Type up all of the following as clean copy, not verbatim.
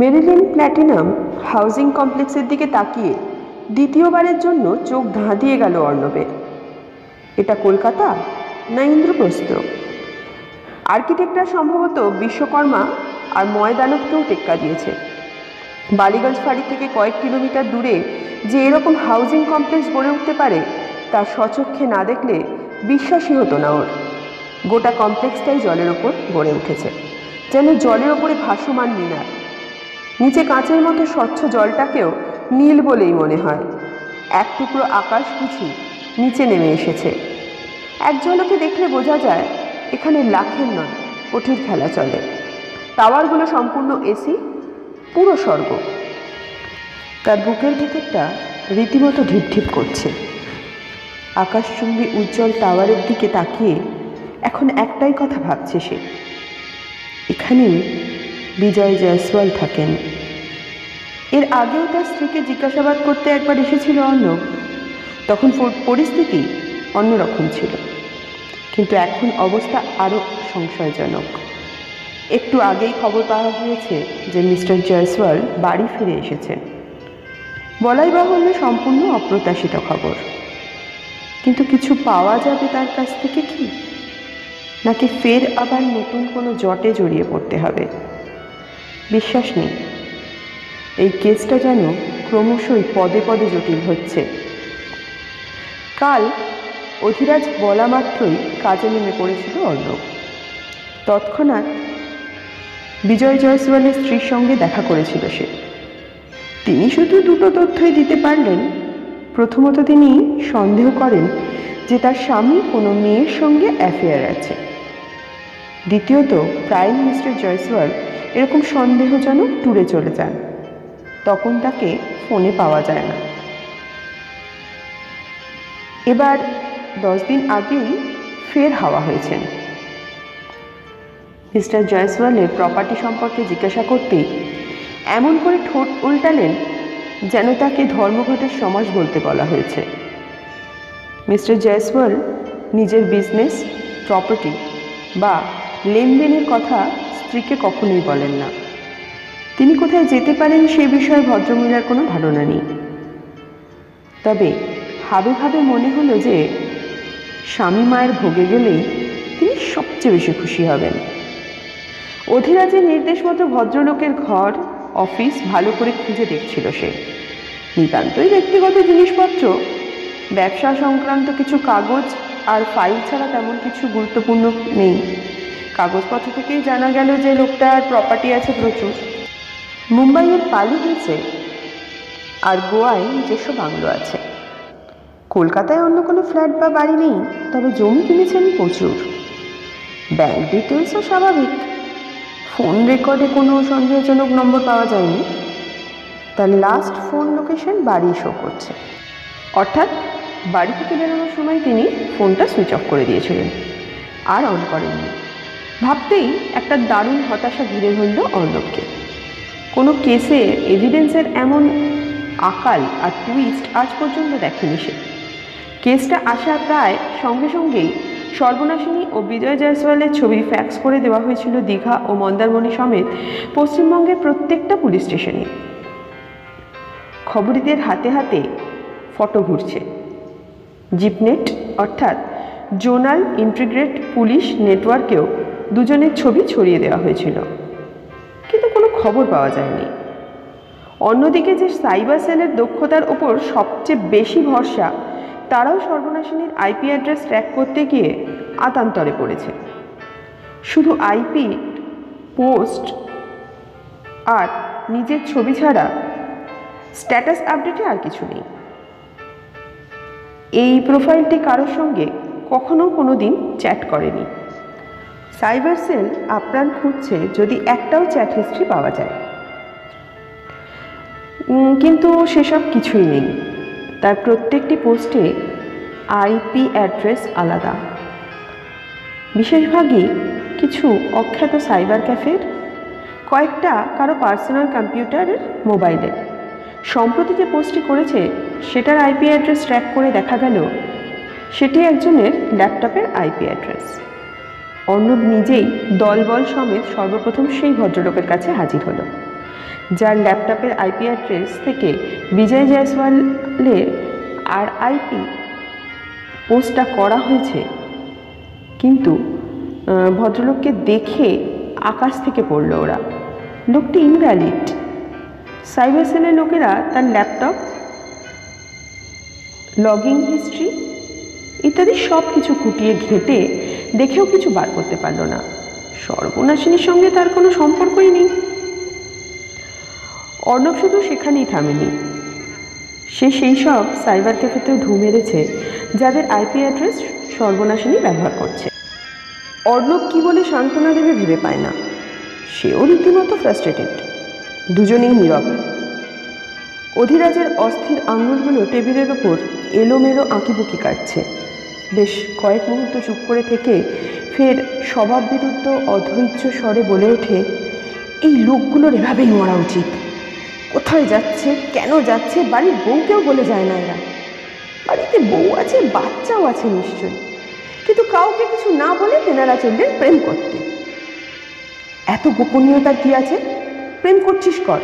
Maryland platinum housing কমপ্লেক্সের দিকে তাকিয়ে দ্বিতীয়বারের জন্য চোখ ধাঁধিয়ে গেল অর্ণবের। এটা কলকাতা না ইন্দ্রপ্রস্থ? আর্কিটেক্টরা সম্ভবত বিশ্বকর্মা আর ময়দানবকেও টেক্কা দিয়েছে। বালিগঞ্জ ফাঁড়ি থেকে কয়েক কিলোমিটার দূরে যে এরকম হাউজিং কমপ্লেক্স গড়ে উঠতে পারে তা স্বচক্ষে না দেখলে বিশ্বাসই হতো না ওর। গোটা কমপ্লেক্সটাই জলের ওপর গড়ে উঠেছে, যেন জলের ওপরে ভাসমান মিনার। নিচে কাঁচের মতো স্বচ্ছ জলটাকেও নীল বলেই মনে হয়। এক টুকরো আকাশ বুঝি নিচে নেমে এসেছে। এক ঝলকে দেখলে বোঝা যায় এখানে লাখের নয় কোটির খেলা চলে। টাওয়ারগুলো সম্পূর্ণ এসি, পুরো স্বর্গ। তার বুকের ভেতরটা রীতিমতো ঢিপঢিপ করছে। আকাশচুম্বী উজ্জ্বল টাওয়ারের দিকে তাকিয়ে এখন একটাই কথা ভাবছে সে, এখানেই বিজয় জয়সওয়াল থাকেন। এর আগেও তার স্ত্রীকে জিজ্ঞাসাবাদ করতে একবার এসেছিল অর্ণব। তখন পরিস্থিতি অন্যরকম ছিল, কিন্তু এখন অবস্থা আরও সংশয়জনক। একটু আগেই খবর পাওয়া গিয়েছে যে মিস্টার জয়সওয়াল বাড়ি ফিরে এসেছেন। বলাই বাহুল্য সম্পূর্ণ অপ্রত্যাশিত খবর, কিন্তু কিছু পাওয়া যাবে তার কাছ থেকে কি, নাকি ফের আবার নতুন কোনো জটে জড়িয়ে পড়তে হবে? বিশ্বাস নেই। এই কেসটা যেন ক্রমশই পদে পদে জটিল হচ্ছে। কাল অধিরাজ বলা মাত্রই কাজে নেমে পড়েছিল অর্ণব। তৎক্ষণাৎ বিজয় জয়সওয়ালের স্ত্রীর সঙ্গে দেখা করেছিল সে। তিনি শুধু দুটো তথ্যই দিতে পারলেন। প্রথমত, তিনি সন্দেহ করেন যে তার স্বামী কোনো মেয়ের সঙ্গে অ্যাফেয়ার আছে। দ্বিতীয়ত, প্রাইম মিনিস্টার জয়সওয়াল এরকম সন্দেহজনক ট্যুরে চলে যান, তখন তাকে ফোনে পাওয়া যায় না। এবার 10 দিন আগেই ফের হাওয়া হয়েছেন। মিস্টার জয়সওয়ালের প্রপার্টি সম্পর্কে জিজ্ঞাসা করতেই এমন করে ঠোঁট উল্টালেন যেন তাকে ধর্মঘটের সমাজ বলতে বলা হয়েছে। মিস্টার জয়সওয়াল নিজের বিজনেস, প্রপার্টি বা লেনদেনের কথা স্ত্রীকে কখনোই বলেন না। তিনি কোথায় যেতে পারেন সে বিষয়ে ভদ্রমহিলার কোনো ধারণা নেই। তবে ভাবে ভাবে মনে হলো যে স্বামী মায়ের ভোগে গেলেই তিনি সবচেয়ে বেশি খুশি হবেন। অধিরাজের নির্দেশ মতো ভদ্রলোকের ঘর, অফিস ভালো করে খুঁজে দেখছিল সে। নিতান্তই ব্যক্তিগত জিনিসপত্র, ব্যবসা সংক্রান্ত কিছু কাগজ আর ফাইল ছাড়া তেমন কিছু গুরুত্বপূর্ণ নেই। কাগজপত্র থেকেই জানা গেল যে লোকটার প্রপার্টি আছে প্রচুর। মুম্বাইয়ের পালি হিলসে আর গোয়ায় নিজস্ব বাংলো আছে। কলকাতায় অন্য কোনো ফ্ল্যাট বা বাড়ি নেই, তবে জমি কিনেছেন প্রচুর। ব্যাংক ডিটেলসও স্বাভাবিক। ফোন রেকর্ডে কোনো সন্দেহজনক নম্বর পাওয়া যায়নি। তার লাস্ট ফোন লোকেশন বাড়ি শো করছে, অর্থাৎ বাড়ি থেকে বেরোনোর সময় তিনি ফোনটা সুইচ অফ করে দিয়েছিলেন, আর অন করেননি। ভাবতেই একটা দারুণ হতাশা ঘিরে ধরল অর্ণবকে। কোনো কেসে এভিডেন্সের এমন আকাল আর টুইস্ট আজ পর্যন্ত দেখেনি সে। কেসটা আসা প্রায় সঙ্গে সঙ্গেই সর্বনাশিনী ও বিজয় জয়সওয়ালের ছবি ফ্যাক্স করে দেওয়া হয়েছিল দীঘা ও মন্দারমণি সমেত পশ্চিমবঙ্গের প্রত্যেকটা পুলিশ স্টেশনে। খবরিদের হাতে হাতে ফটো ঘুরছে। জিপনেট অর্থাৎ জোনাল ইন্টিগ্রেট পুলিশ নেটওয়ার্কেও দুজনের ছবি ছড়িয়ে দেওয়া হয়েছিল, কিন্তু কোনো খবর পাওয়া যায়নি। অন্যদিকে যে সাইবার সেলের দক্ষতার ওপর সবচেয়ে বেশি ভরসা, তারাও সর্বনাশিনীর আইপি অ্যাড্রেস ট্র্যাক করতে গিয়ে আতান্তরে পড়েছে। শুধু আইপি, পোস্ট আর নিজের ছবি ছাড়া স্ট্যাটাস আপডেটে আর কিছু নেই। এই প্রোফাইলটি কারোর সঙ্গে কখনো কোনো দিন চ্যাট করেনি। সাইবার সেল আপ্রাণ খুঁজছে যদি একটাও চ্যাট হিস্ট্রি পাওয়া যায়, কিন্তু সেসব কিছুই নেই। তার প্রত্যেকটি পোস্টে আইপি অ্যাড্রেস আলাদা, বিশেষভাগই কিছু অখ্যাত সাইবার ক্যাফের, কয়েকটা কারো পার্সোনাল কম্পিউটারের, মোবাইলের। সম্প্রতি যে পোস্টটি করেছে সেটার আইপি অ্যাড্রেস ট্র্যাক করে দেখা গেল সেটি একজনের ল্যাপটপের আইপি অ্যাড্রেস। অর্ণব নিজেই দলবল সমেত সর্বপ্রথম সেই ভদ্রলোকের কাছে হাজির হলো, যার ল্যাপটপের আইপি অ্যাড্রেস থেকে বিজয় জয়সওয়ালের আরআইপি পোস্টটা করা হয়েছে, কিন্তু ভদ্রলোককে দেখে আকাশ থেকে পড়ল ওরা। লোকটি ইনভ্যালিড। সাইবার সেলের লোকেরা তার ল্যাপটপ, লগিং হিস্ট্রি ইত্যাদি সব কিছু খুঁটিয়ে ঘেঁটে দেখেও কিছু বার করতে পারল না। সর্বনাশিনীর সঙ্গে তার কোনো সম্পর্কই নেই। অর্ণব শুধু সেখানেই থামেনি, সে সেই সব সাইবার ক্যাফেতেও ঢু মেরেছে যাদের আইপি অ্যাড্রেস সর্বনাশিনী ব্যবহার করছে। অর্ণব কী বলে সান্ত্বনা দেবে ভেবে পায় না, সেও রীতিমতো ফ্রাস্ট্রেটেড। দুজনেই নীরব। অধিরাজের অস্থির আঙুলগুলো টেবিলের ওপর এলোমেলো আঁকিবুকি কাটছে। বেশ কয়েক মুহূর্ত চুপ করে থেকে ফের স্বভাব বিরুদ্ধ অধৈর্য স্বরে বলে ওঠে, এই লোকগুলোর এভাবেই মরা উচিত। কোথায় যাচ্ছে, কেন যাচ্ছে, বাড়ির বউকেও বলে যায় না। এরা বাড়িতে বউ আছে, বাচ্চাও আছে নিশ্চয়ই, কিন্তু কাউকে কিছু না বলে তেনারা চললেন প্রেম করতে। এত গোপনীয়তার কী আছে? প্রেম করছিস কর,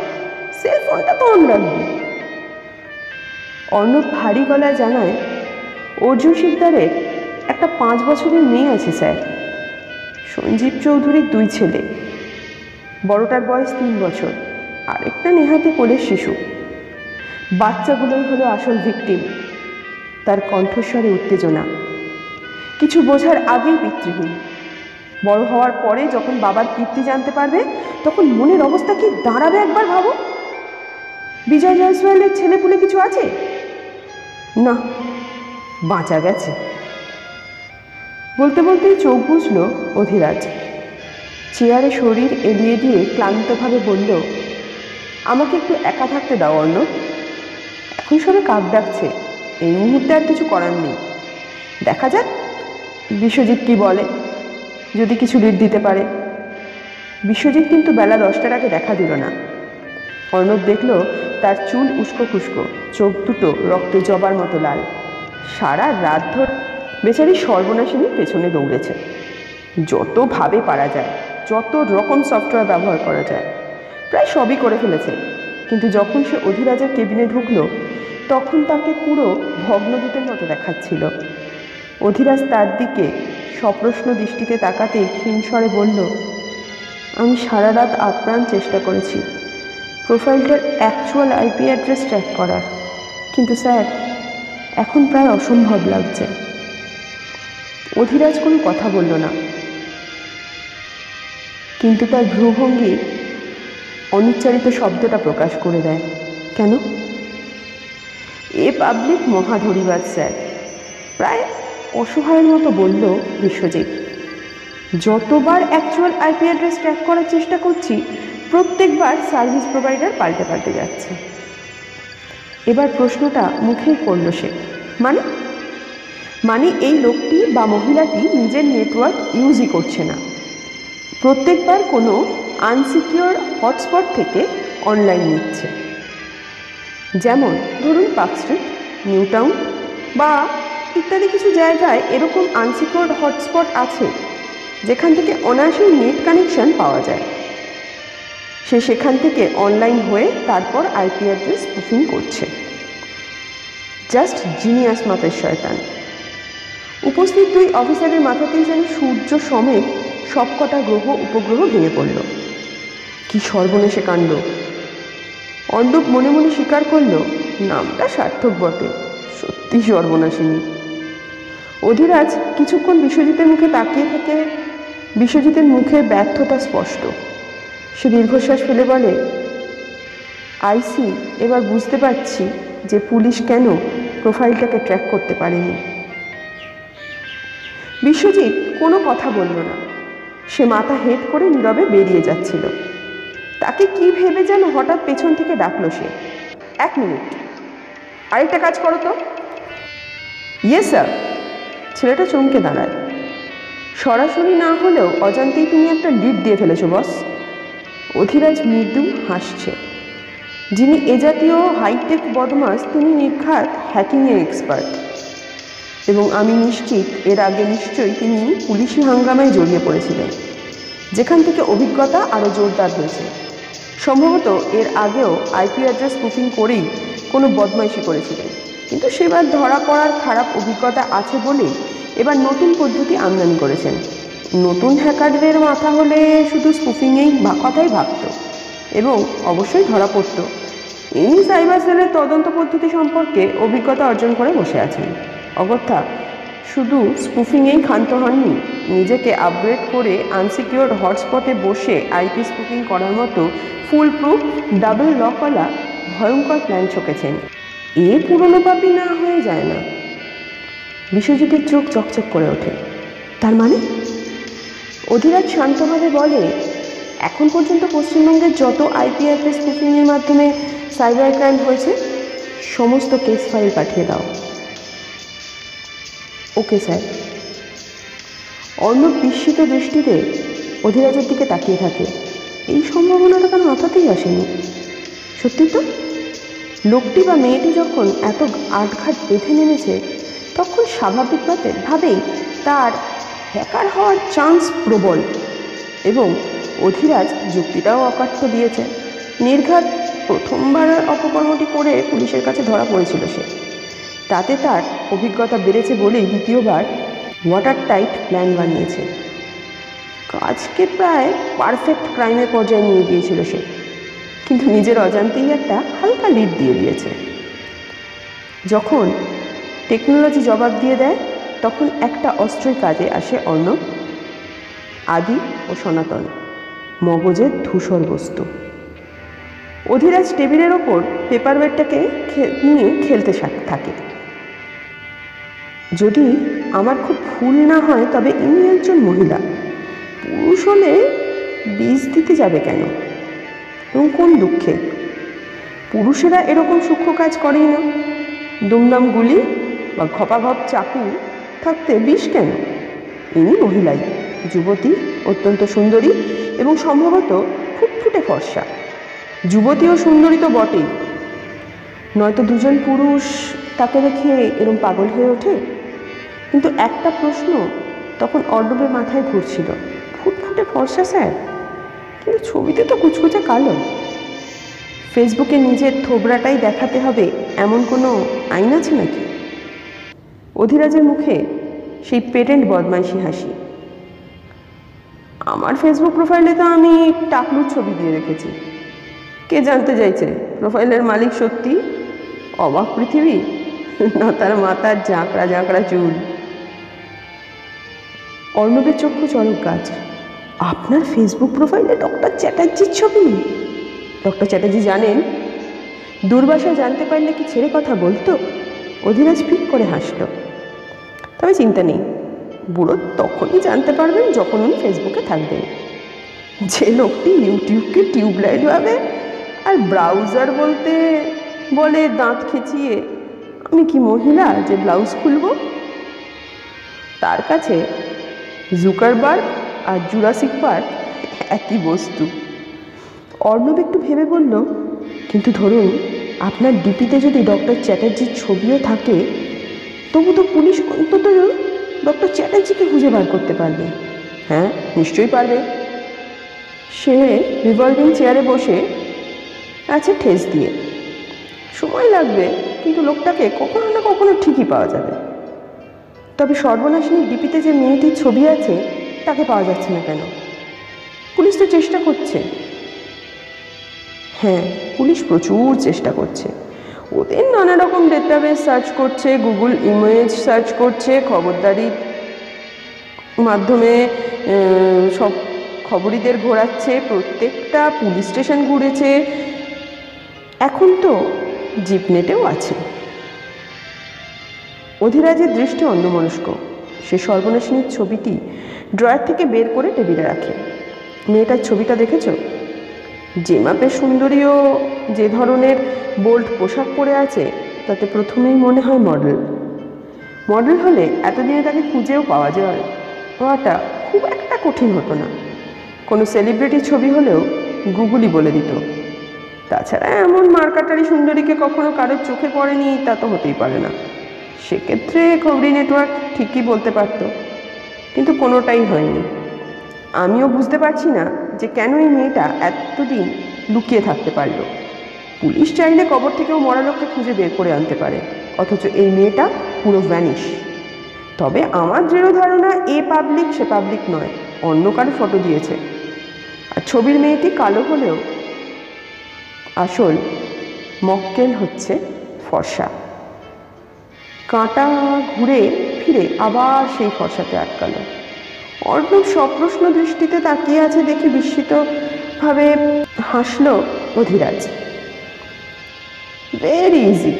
সেলফোনটা তো অন রাখবি। অর্ণব ভারী গলায় জানায়, অর্জুন শিকদারের একটা 5 বছরের মেয়ে আছে স্যার। সঞ্জীব চৌধুরীর 2 ছেলে, বড়টার বয়স 3 বছর, আরেকটা নেহাতি কোলের শিশু। বাচ্চাগুলোই হলো আসল ভিকটিম। তার কণ্ঠস্বরে উত্তেজনা। কিছু বোঝার আগেই পিতৃহীন। বড় হওয়ার পরে যখন বাবার কীর্তি জানতে পারবে তখন মনের অবস্থা কি দাঁড়াবে একবার ভাবো। বিজয় জয়সওয়ালের ছেলেপুলে কিছু আছে না, বাঁচা গেছে। বলতে বলতেই চোখ বুঝল অধিরাজ। চেয়ারে শরীর এলিয়ে দিয়ে ক্লান্তভাবে বলল, আমাকে একটু একা থাকতে দাও অর্ণ। এখন সবে কাক ডাকছে, এই মুহূর্তে আর কিছু করার নেই। দেখা যাক বিশ্বজিৎ কি বলে, যদি কিছু লিড দিতে পারে। বিশ্বজিৎ কিন্তু বেলা 10টার আগে দেখা দিল না। অর্ণব দেখল তার চুল উস্কো খুস্কো, চোখ দুটো রক্তে জবার মতো লাল। সারা রাত ধরে বেচারি সর্বনাশিনী পেছনে দৌড়েছে। যতভাবে পারা যায়, যত রকম সফটওয়্যার ব্যবহার করা যায়, প্রায় সবই করে ফেলেছে। কিন্তু যখন সে অধিরাজের কেবিনে ঢুকল তখন তাকে পুরো ভগ্নদূতের মতো দেখাচ্ছিল। অধিরাজ তার দিকে সপ্রশ্ন দৃষ্টিতে তাকাতে ক্ষীণস্বরে বলল, আমি সারা রাত আপ্রাণ চেষ্টা করেছি প্রোফাইলটার অ্যাকচুয়াল আইপি অ্যাড্রেস ট্র্যাক করার, কিন্তু স্যার এখন প্রায় অসম্ভব লাগছে। অধিরাজ কোনো কথা বলল না, কিন্তু তার ভ্রুভঙ্গি অনুচ্চারিত শব্দটা প্রকাশ করে দেয়। কেন? এ পাবলিক মহা ধরিবাজ স্যার, প্রায় অসহায়ের মতো বলল বিশ্বজিৎ। যতবার অ্যাকচুয়াল আইপি অ্যাড্রেস ট্র্যাক করার চেষ্টা করছি প্রত্যেকবার সার্ভিস প্রোভাইডার পাল্টে পাল্টে যাচ্ছে। এবার প্রশ্নটা মুখেই করল সে, মানে মানে এই লোকটি বা মহিলাটি নিজের নেটওয়ার্ক ইউজই করছে না, প্রত্যেকবার কোনো আনসিকিওর হটস্পট থেকে অনলাইন নিচ্ছে, যেমন ধরুন পার্ক স্ট্রিট, নিউ টাউন বা ইত্যাদি কিছু জায়গায় এরকম আনসিকিওর হটস্পট আছে যেখান থেকে অনায়াসেই নেট কানেকশন পাওয়া যায়। সে সেখান থেকে অনলাইন হয়ে তারপর আইপি অ্যাড্রেস বুকিং করছে। জাস্ট জিনিয়াস মাপের শয়তান। উপস্থিত 2 অফিসারের মাথাতেই যেন সূর্য সমেত সবকটা গ্রহ উপগ্রহ ভেঙে পড়ল। কি সর্বনেশে কাণ্ড! অর্ণব মনে মনে স্বীকার করল, নামটা সার্থক বটে, সত্যি সর্বনাশিনী। অধিরাজ কিছুক্ষণ বিশ্বজিতের মুখে তাকিয়ে থেকে বিশ্বজিতের মুখে ব্যর্থতা স্পষ্ট। সে দীর্ঘশ্বাস ফেলে বলে, আইসি এবার বুঝতে পারছি যে পুলিশ কেন প্রোফাইলটাকে ট্র্যাক করতে পারেনি। বিশ্বজিৎ কোনো কথা বলল না, সে মাথা হেঁট করে নীরবে বেরিয়ে যাচ্ছিল। তাকে কি ভেবে যেন হঠাৎ পেছন থেকে ডাকল সে, 1 মিনিট, আরেকটা কাজ করো তো। Yes sir. ছেলেটা চমকে দাঁড়ায়। সরাসরি না হলেও অজান্তেই তুমি একটা লিড দিয়ে ফেলেছো বস। অধিরাজ মৃদু হাসছে। যিনি এ জাতীয় হাইটেক বদমাস তিনি নির্ঘাত হ্যাকিংয়ের এক্সপার্ট, এবং আমি নিশ্চিত এর আগে নিশ্চয়ই তিনি পুলিশি হাঙ্গামায় জড়িয়ে পড়েছিলেন, যেখান থেকে অভিজ্ঞতা আরও জোরদার হয়েছে। সম্ভবত এর আগেও আইপি অ্যাড্রেস স্পুফিং করেই কোনো বদমাইশি করেছিলেন, কিন্তু সেবার ধরা পড়ার খারাপ অভিজ্ঞতা আছে বলেই এবার নতুন পদ্ধতি আমদানি করেছেন। নতুন হ্যাকারদের মাথা হলে শুধু স্পুফিংয়েই কথাই ভাবত এবং অবশ্যই ধরা পড়ত। ইনি সাইবার সেলের তদন্ত পদ্ধতি সম্পর্কে অভিজ্ঞতা অর্জন করে বসে আছেন। অগত্যা শুধু স্পুফিংয়েই ক্ষান্ত হননি, নিজেকে আপগ্রেড করে আনসিকিওর হটস্পটে বসে আইপি স্পুফিং করার মতো ফুল প্রুফ ডাবল লকওয়ালা ভয়ঙ্কর প্ল্যান ছকেছেন। এ পুরনো পাপি না হয়ে যায় না। বিশ্বজিতের চোখ চকচক করে ওঠে। তার মানে? অধিরাজ শান্তভাবে বলে, এখন পর্যন্ত পশ্চিমবঙ্গের যত আইপি অ্যাড্রেস স্পুফিংয়ের মাধ্যমে সাইবার ক্রাইম হয়েছে সমস্ত কেস ফাইল পাঠিয়ে দাও। Okay sir. অর্ণব বিস্মিত দৃষ্টিতে অধিরাজের দিকে তাকিয়ে থাকে। এই সম্ভাবনাটা তার মাথাতেই আসেনি। সত্যি তো, লোকটি বা মেয়েটি যখন এত আটঘাট বেঁধে নেমেছে তখন স্বাভাবিকভাবেই তার হ্যাকার হওয়ার চান্স প্রবল, এবং অধিরাজ যুক্তিটাও অকাট্য দিয়েছে। নির্ঘাত প্রথমবার অপকর্মটি করে পুলিশের কাছে ধরা পড়েছিল সে, তাতে তার অভিজ্ঞতা বেড়েছে বলেই দ্বিতীয়বার ওয়াটার টাইট প্ল্যান বানিয়েছে। কাজকে প্রায় পারফেক্ট ক্রাইমের পর্যায়ে নিয়ে গিয়েছিল সে, কিন্তু নিজের অজান্তেই একটা হালকা লিড দিয়ে দিয়েছে। যখন টেকনোলজি জবাব দিয়ে দেয় তখন একটা অস্ত্রের কাজে আসে অর্ণব, আদি ও সনাতন, মগজের ধূসর বস্তু। অধিরাজ টেবিলের ওপর পেপারওয়েটটাকে নিয়ে খেলতে থাকে। যদি আমার খুব ভুল না হয় তবে ইনি একজন মহিলা। পুরুষ হলে বীজ দিতে যাবে কেন? এবং কোন দুঃখে? পুরুষেরা এরকম সূক্ষ্ম কাজ করেই না। দুমদাম গুলি বা ঘপাঘপ চাকু থাকতে বিষ কেন? ইনি মহিলাই, যুবতী, অত্যন্ত সুন্দরী এবং সম্ভবত ফুটফুটে ফর্সা। যুবতী ও সুন্দরী তো বটেই, নয়তো দুজন পুরুষ তাকে দেখে এরম পাগল হয়ে ওঠে। কিন্তু একটা প্রশ্ন তখন অর্ণবের মাথায় ঘুরছিল, ফুটফুটে ফর্সা স্যার, কিন্তু ছবিতে তো কুচকুচে কালো। ফেসবুকে নিজের থোবরাটাই দেখাতে হবে এমন কোনো আইন আছে নাকি? অধিরাজের মুখে সেই পেটেন্ট বদমাইশি হাসি। আমার ফেসবুক প্রোফাইলে তো আমি টাকলুর ছবি দিয়ে রেখেছি। কে জানতে চাইছে প্রোফাইলের মালিক সত্যি অবাক পৃথিবী, না তার মাথার ঝাঁকড়া ঝাঁকড়া চুল? অর্ণবের চক্ষু চরক গাছ। আপনার ফেসবুক প্রোফাইলে ডক্টর চ্যাটার্জির ছবি? ডক্টর চ্যাটার্জি জানেন? দুর্বাসা জানতে পারলে কি ছেড়ে কথা বলতো? অধিরাজ ফিট করে হাসল। তবে চিন্তা নেই, বুড়ো তখনই জানতে পারবেন যখন উনি ফেসবুকে থাকবেন। যে লোকটি ইউটিউবকে টিউবলাইট ভাবে আর ব্রাউজার বলতে বলে দাঁত খেঁচিয়ে, আমি কি মহিলা যে ব্লাউজ খুলব? তার কাছে জুকারবার্গ আর জুরাসিক পার্ক একই বস্তু। অর্ণব একটু ভেবে বলল, কিন্তু ধরুন আপনার ডিপিতে যদি ডক্টর চ্যাটার্জির ছবিও থাকে তবু তো পুলিশ অন্তত ডক্টর চ্যাটার্জিকে খুঁজে বার করতে পারবে। হ্যাঁ, নিশ্চয়ই পারবে। সে রিভলভিং চেয়ারে বসে আছে ঠেস দিয়ে। সময় লাগবে, কিন্তু লোকটাকে কখনো না কখনো ঠিকই পাওয়া যাবে। তবে সর্বনাশিনীর ডিপিতে যে মেয়েটির ছবি আছে তাকে পাওয়া যাচ্ছে না কেন? পুলিশ তো চেষ্টা করছে। হ্যাঁ, পুলিশ প্রচুর চেষ্টা করছে। ওদের নানা রকম ডেটাবেস সার্চ করছে, গুগল ইমেজ সার্চ করছে, খবরদারির মাধ্যমে সব খবরিদের ঘোরাচ্ছে, প্রত্যেকটা পুলিশ স্টেশন ঘুরেছে, এখন তো জিপনেটেও আছে। অধিরাজের দৃষ্টি অন্যমনস্ক। সে সর্বনাশিনীর ছবিটি ড্রয়ার থেকে বের করে টেবিলে রাখে। মেয়েটার ছবিটা দেখেছ? যে মাপে সুন্দরী ও যে ধরনের বোল্ড পোশাক পরে আছে তাতে প্রথমেই মনে হয় মডেল। মডেল হলে এতদিনে তাকে খুঁজেও পাওয়া যায় ওটা খুব একটা কঠিন হতো না। কোনো সেলিব্রিটির ছবি হলেও গুগলই বলে দিত। তাছাড়া এমন মারকাটারি সুন্দরীকে কখনো কারোর চোখে পড়েনি তা তো হতেই পারে না। সেক্ষেত্রে খবরি নেটওয়ার্ক ঠিকই বলতে পারত, কিন্তু কোনোটাই হয়নি। আমিও বুঝতে পারছি না যে কেন এই মেয়েটা এতদিন লুকিয়ে থাকতে পারল। পুলিশ চাইলে কবর থেকেও মরা লোককে খুঁজে বের করে আনতে পারে, অথচ এই মেয়েটা পুরো ভ্যানিশ। তবে আমার দৃঢ় ধারণা এ পাবলিক সে পাবলিক নয়, অন্য কারো ফটো দিয়েছে। আর ছবির মেয়েটি কালো হলেও আসল মক্কেল হচ্ছে ফর্সা। কাঁটা ঘুরে ফিরে আবার সেই ফর্সাতে আটকালো। অর্ণব সপ্রশ্ন দৃষ্টিতে তাকিয়ে আছে দেখে বিস্মিতভাবে হাসল অধিরাজ। ভেরি ইজি,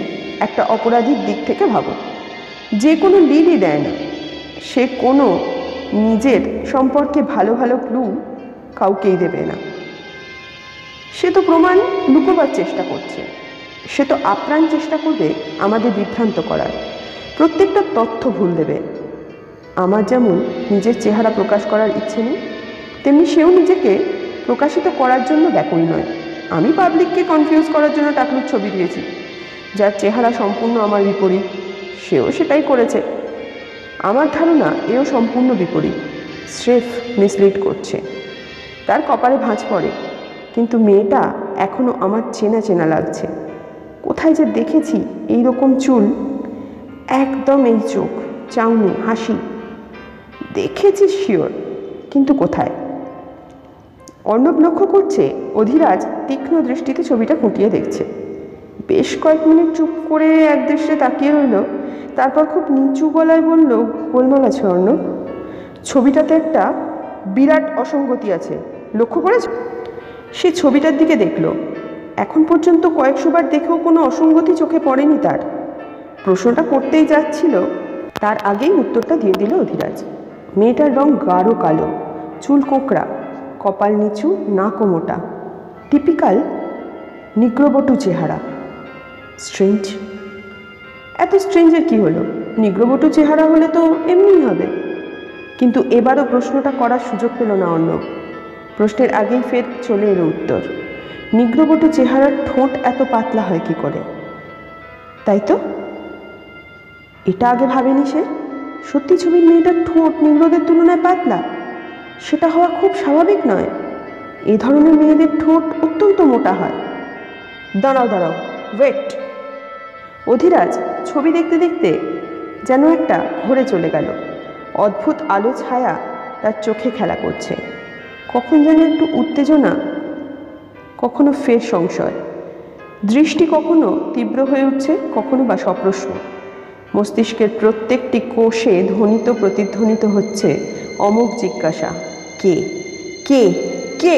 একটা অপরাধীর দিক থেকে ভাবো, যে কোনো লিডই দেয় না, সে কোনো নিজের সম্পর্কে ভালো ভালো ক্লু কাউকেই দেবে না। সে তো প্রমাণ লুকোবার চেষ্টা করছে, সে তো আপ্রাণ চেষ্টা করবে আমাদের বিভ্রান্ত করার, প্রত্যেকটা তথ্য ভুল দেবে। আমার যেমন নিজের চেহারা প্রকাশ করার ইচ্ছে নেই, তেমনি সেও নিজেকে প্রকাশিত করার জন্য ব্যাকুল নয়। আমি পাবলিককে কনফিউজ করার জন্য টাকলুর ছবি দিয়েছি, যার চেহারা সম্পূর্ণ আমার বিপরীত, সেও সেটাই করেছে। আমার ধারণা এও সম্পূর্ণ বিপরীত, স্রেফ মিসলিড করছে। তার কপালে ভাঁজ পড়ে, কিন্তু মেয়েটা এখনও আমার চেনা চেনা লাগছে। কোথায় যে দেখেছি এই রকম চুল, একদম এই চোখ, চাউনি, হাসি, দেখেছি শিওর, কিন্তু কোথায়? অর্ণব লক্ষ্য করছে অধিরাজ তীক্ষ্ণ দৃষ্টিতে ছবিটা খুঁটিয়ে দেখছে। বেশ কয়েক মিনিট চুপ করে একদৃষ্টে তাকিয়ে রইল, তারপর খুব নিচু গলায় বলল, গোলমাল আছে অর্ণব, ছবিটাতে একটা বিরাট অসঙ্গতি আছে, লক্ষ্য করেছ? সে ছবিটার দিকে দেখল, এখন পর্যন্ত কয়েকশোবার দেখেও কোনো অসঙ্গতি চোখে পড়েনি তার। প্রশ্নটা করতেই যাচ্ছিল, তার আগেই উত্তরটা দিয়ে দিল অধিরাজ। মেয়েটার রং গাঢ় কালো, চুল কোঁকড়া, কপাল নিচু, নাকও মোটা, টিপিক্যাল নিগ্রবটু চেহারা। স্ট্রেঞ্জ, এত স্ট্রেঞ্জের কী হলো? নিগ্রবটু চেহারা হলে তো এমনিই হবে। কিন্তু এবারও প্রশ্নটা করার সুযোগ পেল না অর্ণব, প্রশ্নের আগেই ফের চলে এলো উত্তর। নিগ্রবটু চেহারার ঠোঁট এত পাতলা হয় কী করে? তাই তো, এটা আগে ভাবেনি সে। সত্যি ছবির মেয়েটার ঠোঁট নিগ্রদের তুলনায় পাতলা, সেটা হওয়া খুব স্বাভাবিক নয়। এ ধরনের মেয়েদের ঠোঁট অত্যন্ত মোটা হয়। দাঁড়াও, ওয়েট। অধিরাজ ছবি দেখতে দেখতে যেন একটা ঘোরে চলে গেল। অদ্ভুত আলো ছায়া তার চোখে খেলা করছে, কখন যেন একটু উত্তেজনা, কখনো ফের সংশয়। দৃষ্টি কখনো তীব্র হয়ে উঠছে, কখনো বা সপ্রশ্ন। মস্তিষ্কের প্রত্যেকটি কোষে ধ্বনিত প্রতিধ্বনিত হচ্ছে অমোঘ জিজ্ঞাসা, কে কে কে?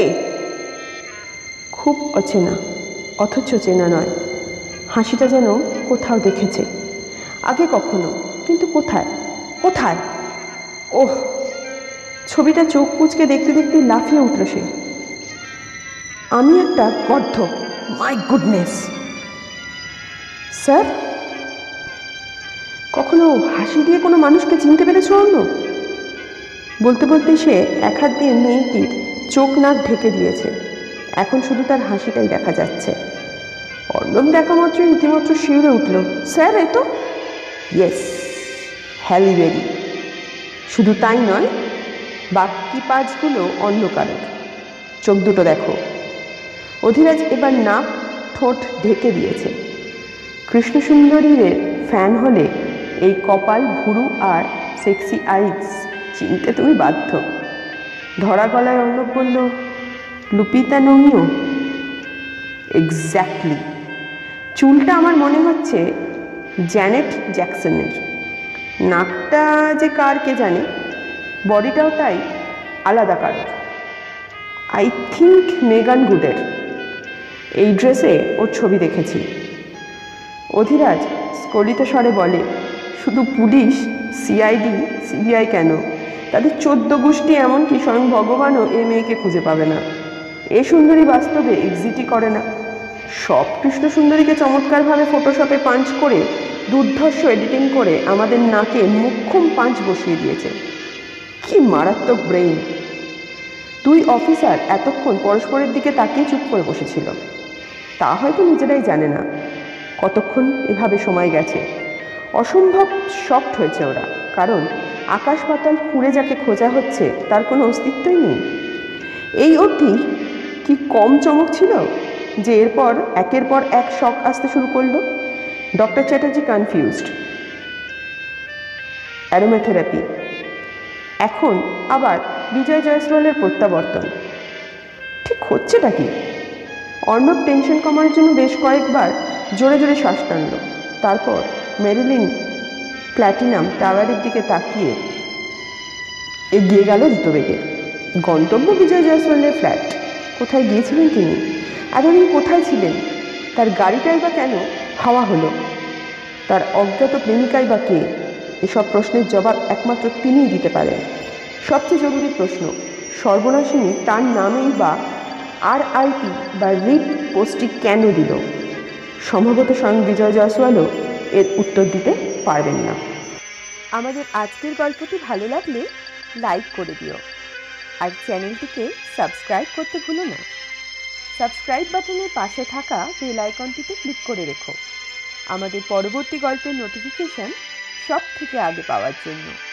খুব অচেনা, অথচ চেনা নয়। হাসিটা যেন কোথাও দেখেছে আগে কখনো, কিন্তু কোথায়? ওহ! ছবিটা চোখ কুঁচকে দেখতে দেখতে লাফিয়ে উঠল সে। আমি একটা গর্ধ, মাই গুডনেস স্যার। কখনো হাসি দিয়ে কোনো মানুষকে চিনতে পেরেছ অন্য? বলতে বলতে সে এক হাত দিয়ে মেয়েটির চোখ নাক ঢেকে দিয়েছে, এখন শুধু তার হাসিটাই দেখা যাচ্ছে। অর্ণব দেখা মাত্রই রীতিমাত্র শিউরে উঠল, স্যার এ তো! Yes, Halle Berry. শুধু তাই নয়, বাকি পাঁচগুলো অন্য কারণ। চোখ দুটো দেখো। অধিরাজ এবার নাক ঠোঁট ঢেকে দিয়েছে। কৃষ্ণসুন্দরীদের ফ্যান হলে এই কপাল, ভুরু আর সেক্সি আইজ চিনতে তুমি বাধ্য। ধরা গলায় অর্ণব বলল, লুপিতা নোমিও? এক্স্যাক্টলি। চুলটা আমার মনে হচ্ছে জ্যানেট জ্যাকসনের, নাকটা যে কার কে জানে, বডিটাও তাই আলাদা কারণ। আই থিঙ্ক মেগান গুডের। এই ড্রেসে ওর ছবি দেখেছি। অধিরাজ স্কলিত স্বরে বলে, শুধু পুলিশ, সিআইডি, সিবিআই কেন, তাদের 14 গোষ্ঠী এমনকি স্বয়ং ভগবানও এ মেয়েকে খুঁজে পাবে না। এ সুন্দরী বাস্তবে এক্সিটই করে না। সব কৃষ্ণ সুন্দরীকে চমৎকারভাবে ফটোশপে পাঞ্চ করে, দুর্ধর্ষ এডিটিং করে আমাদের নাকে মুখ্যম পাঞ্চ বসিয়ে দিয়েছে। কি মারাত্মক ব্রেইন! দুই অফিসার এতক্ষণ পরস্পরের দিকে তাকিয়ে চুপ করে বসেছিল, তা হয়তো নিজেরাই জানে না কতক্ষণ এভাবে সময় গেছে। অসম্ভব শক্ট হয়েছে ওরা, কারণ আকাশ পাতাল ফুঁড়ে যাকে খোঁজা হচ্ছে তার কোনো অস্তিত্বই নেই। এই অবধি কি কম চমক ছিল? जे एकेर पर एक शक आसते शुरू करलो। डॉक्टर चैटार्जी कनफ्यूज्ड। अरोमाथेरापी एखन आबार विजय जयसवालेर प्रत्यावर्तन ठीक होच्छेटा कि? अर्णव टेंशन कमानोर जोन्नो बेश कयेकबार जोरे जोरे श्वास टानलो। तारपर मेरिलिन प्लैटिनम टावारेर दिके ताकिये एगिये गेल द्रुतवेगे। गंतव्य विजय जयसवालेर फ्लैट। कोथाय गियेछिलेन तिनि? एतदिन कोथाय छिलेन? तार गाड़ीटाई बा केन हावा हलो? तार अज्ञात प्रेमिकाई बा के? एसब प्रश्नेर जवाब एकमात्र तिनिई दिते पारेन। सबचेये जरूरी प्रश्न सर्वनाशिनी तार नामेई बा RIP बा रिप पोस्टि केन दिल? सम्भवत स्वयं विजय जयसवालও एर उत्तर दिते पारबेन ना। आमादेर आजकेर गल्पटी भालो लागले लाइक करे दिओ और चैनलटिके सबस्क्राइब करते भूलो ना। सबस्क्राइब बाटनेर पाशे थाका बेल आइकनटिते क्लिक करे रेखो आमादेर परबर्ती गल्पेर नोटिफिकेशन सबथेके आगे पाওয়ার জন্য।